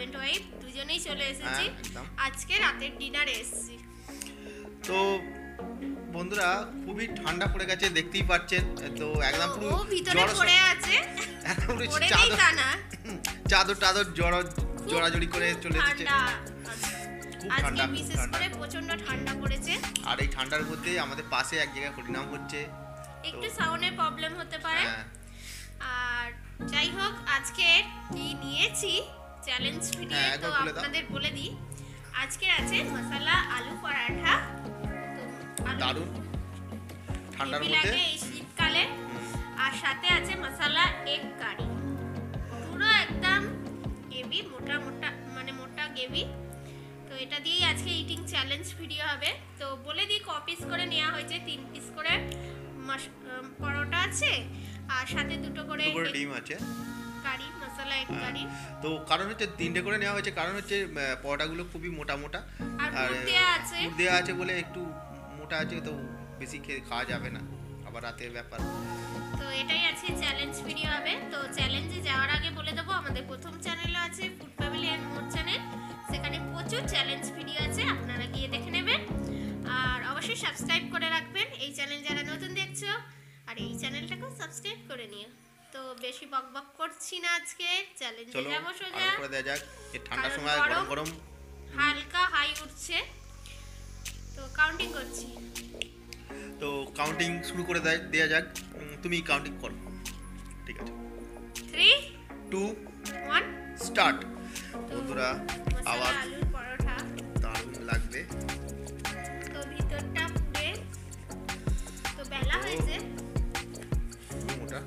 Husband wife দুজনেই চলে এসেছি আজকে রাতের ডিনারে এসেছি। তো বন্ধুরা খুবই ঠান্ডা পড়ে গেছে দেখতেই পাচ্ছেন, তো একদম পুরো ভিতরে পড়ে আছে, চাদর টাদর জড়াজড়ি করে চলে এসেছে। আজকে বিশেষ করে প্রচন্ড ঠান্ডা পড়েছে, আর এই ঠান্ডার মধ্যে আমাদের পাশে এক জায়গায় হরিনাম হচ্ছে, একটু সাউন্ডের প্রবলেম হতে পারে। আর যাই হোক আজকে কি নিয়েছি চ্যালেঞ্জ ভিডিও তো আপনাদের বলে দিই। আজকে আছে মশলা আলু পরাঠা, দারুণ ঠান্ডার মধ্যে এই শীতকালে, আর সাথে আছে মশলা এগ কারি, পুরো একদম হেভি মোটা মোটা মানে মোটা গেভি। তো এটা দিয়েই আজকে ইটিং চ্যালেঞ্জ ভিডিও হবে। তো বলে দিই ক পিস করে নেওয়া হয়েছে, 3 পিস করে পরোটা আছে আর সাথে 2টো করে ডিম আছে, কারি মশলা এক কারি। তো কারণ হচ্ছে 3টে করে নেওয়া হয়েছে, কারণ হচ্ছে পরোটাগুলো খুবই মোটা মোটা আর দেয়া আছে বলে একটু মোটা আছে, তো বেশি খেয়ে খাওয়া যাবে না, আবার রাতের ব্যাপার। তো এটাই আজকে চ্যালেঞ্জ ভিডিও হবে। তো চ্যালেঞ্জে যাওয়ার আগে বলে দেবো আমাদের প্রথম চ্যানেল আছে food family and more channel, সেখানে প্রচুর চ্যালেঞ্জ ভিডিও আছে, আপনারা গিয়ে দেখে নেবেন। আর অবশ্যই সাবস্ক্রাইব করে রাখবেন এই চ্যানেল যারা নতুন দেখছো, আর এই চ্যানেলটাকেও সাবস্ক্রাইব করে নিও। তো বেশি বকবক করছি না, আজকে চ্যালেঞ্জে যাবো সোজা। করে দেয়া যাক, এই ঠান্ডার সময় গরম গরম হালকা হাই উঠছে, তো কাউন্টিং করছি। তো কাউন্টিং শুরু করে দেয়া যাক, তুমি কাউন্টিং করো। ঠিক আছে, 3 2 1 স্টার্ট। বন্ধুরা আবার আলুর পরোটা দারুণ লাগবে। তো ভিতরটা পুরে তো বেলা হয়েছে মোটা,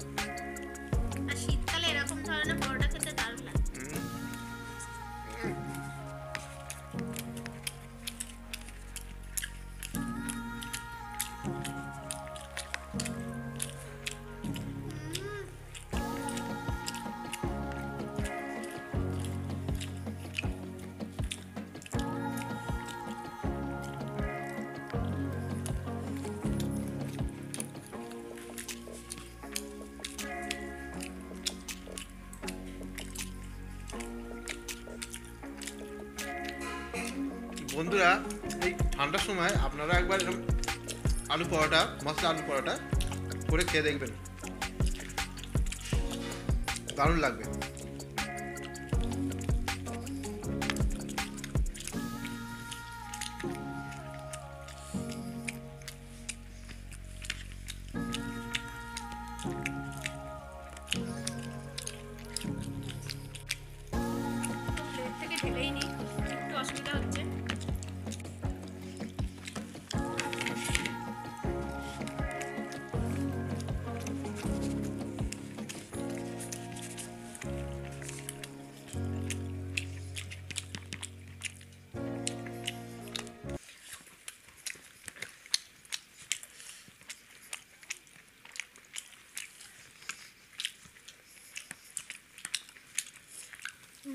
আর শীতকালে এরকম ধরনের পরোটা খেতে দারুণ লাগে। বন্ধুরা এই ঠান্ডার সময় আপনারা একবার এরকম আলু পরোটা মশলা আলু পরোটা করে খেয়ে দেখবেন, দারুণ লাগবে।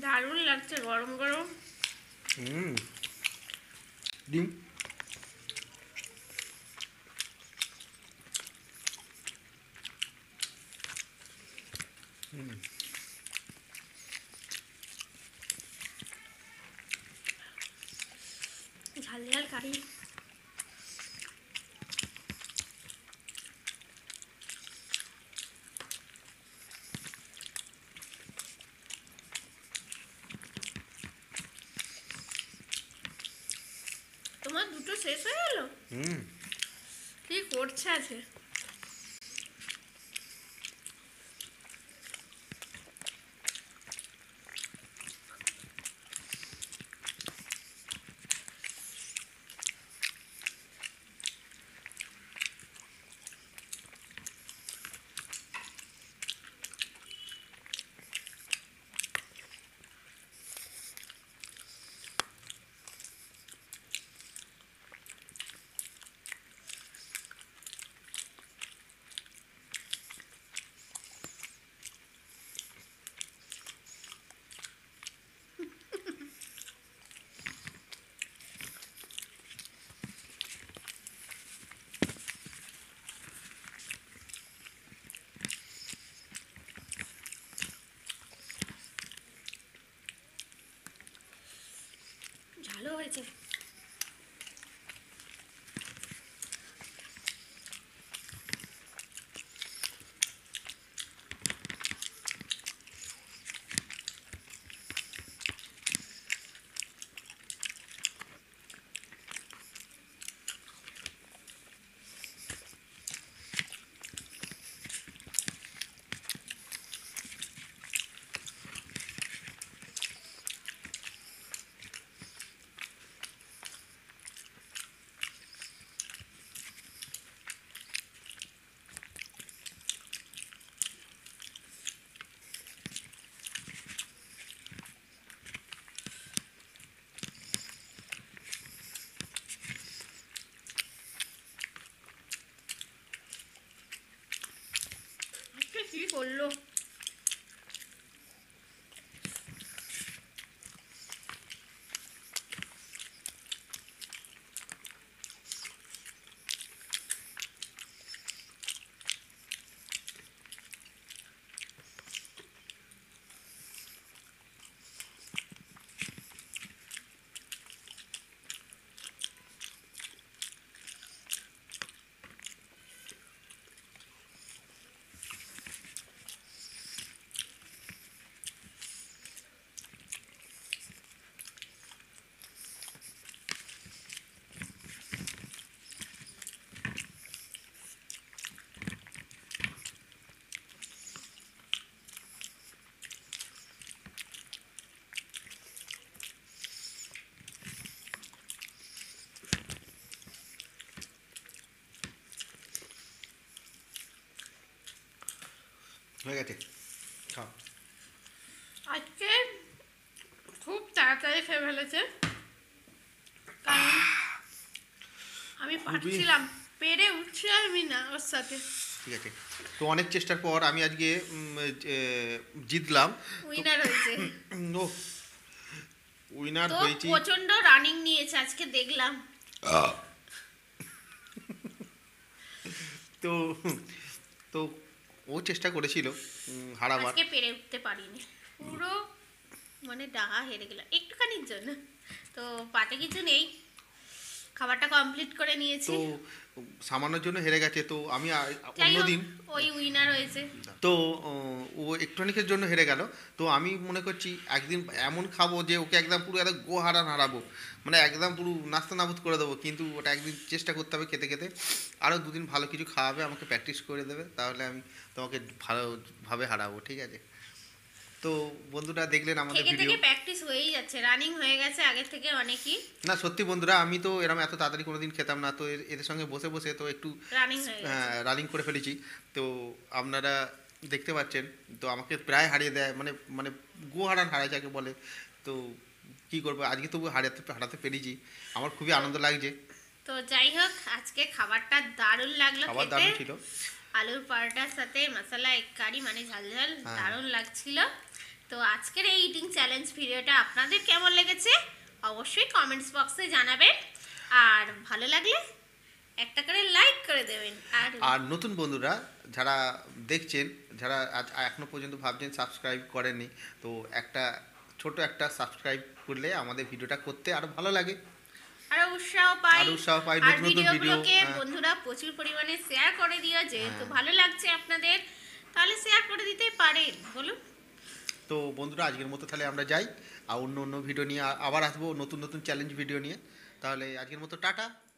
দারুণ লাগছে গরম গরম। ডিম ঝাল ঝাল কারি, শেষ হয়ে গেল। কি করছে আছে করেছি। করলো আজকে খুব তাড়াতাড়ি খেয়ে ফেলেছে, কারণ আমি পারছিলাম পেরে উঠছি আমি না ওর সাথে। ঠিক আছে, তো অনেক চেষ্টার পর আমি আজকে জিতলাম, উইনার হয়েছে। নো উইনার হয়েছে, প্রচন্ড রানিং নিয়েছে আজকে দেখলাম। তো তো ও চেষ্টা করেছিল হারাবার, আজকে পেরে উঠতে পারিনি, পুরো মানে ডাহা হেরে গেল একটুখানির জন্য। তো পাতে কিছু নেই, খাবারটা কমপ্লিট করে নিয়েছি, তো সামান্যর জন্য হেরে গেছে। তো আমি অন্যদিন ওই উইনার হয়েছে, তো ও একটুখানিকের জন্য হেরে গেল। তো আমি মনে করছি একদিন এমন খাবো যে ওকে একদম পুরো একটা গোহারান হারাবো, মানে একদম পুরো নাস্তা নাবুদ করে দেবো। কিন্তু ওটা একদিন চেষ্টা করতে হবে, খেতে খেতে আরও দুদিন ভালো কিছু খাওয়াবে, আমাকে প্র্যাকটিস করে দেবে, তাহলে আমি তোমাকে ভালোভাবে হারাবো। ঠিক আছে, তো বন্ধুরা দেখলেন আমাদের ভিডিও, প্র্যাকটিস হয়েই যাচ্ছে, রানিং হয়ে গেছে আগে থেকে অনেকই। না সত্যি বন্ধুরা, আমি তো এরকম এত তাড়াতাড়ি কোনোদিন খেতাম না, তো এদের সঙ্গে বসে বসে তো একটু রানিং করে ফেলেছি। তো আপনারা দেখতে পাচ্ছেন, তো আমাকে প্রায় হারিয়ে দেয়, মানে মানে গোহারান হারায় যাকে বলে। তো কি করবো, আজকে তবু হারাতে পেরেছি, আমার খুবই আনন্দ লাগছে। তো যাই হোক, আজকে খাবারটা দারুণ লাগলো, খাবার দারুণ ছিল, আলুর পরোটার সাথে মশলা এক কারি, মানে ঝাল ঝাল দারুণ লাগছিল। তো আজকের এই ইটিং চ্যালেঞ্জ ভিডিওটা আপনাদের কেমন লেগেছে অবশ্যই কমেন্টস বক্সে জানাবেন, আর ভালো লাগলে একটা করে লাইক করে দেবেন। আর নতুন বন্ধুরা যারা দেখছেন, যারা এখনো পর্যন্ত ভাবছেন সাবস্ক্রাইব করেননি, তো একটা ছোট একটা সাবস্ক্রাইব করলে আমাদের ভিডিওটা করতে আরো ভালো লাগে, আর উৎসাহ পাই। আর ভিডিওগুলোকে বন্ধুরা প্রচুর পরিমাণে শেয়ার করে দিও, যেহেতু ভালো লাগছে আপনাদের, তাহলে শেয়ার করে দিতে পারেন বলুন। তো বন্ধুরা আজকের মতো তাহলে আমরা যাই, আর অন্য ভিডিও নিয়ে আবার আসবো, নতুন চ্যালেঞ্জ ভিডিও নিয়ে। তাহলে আজকের মতো টাটা।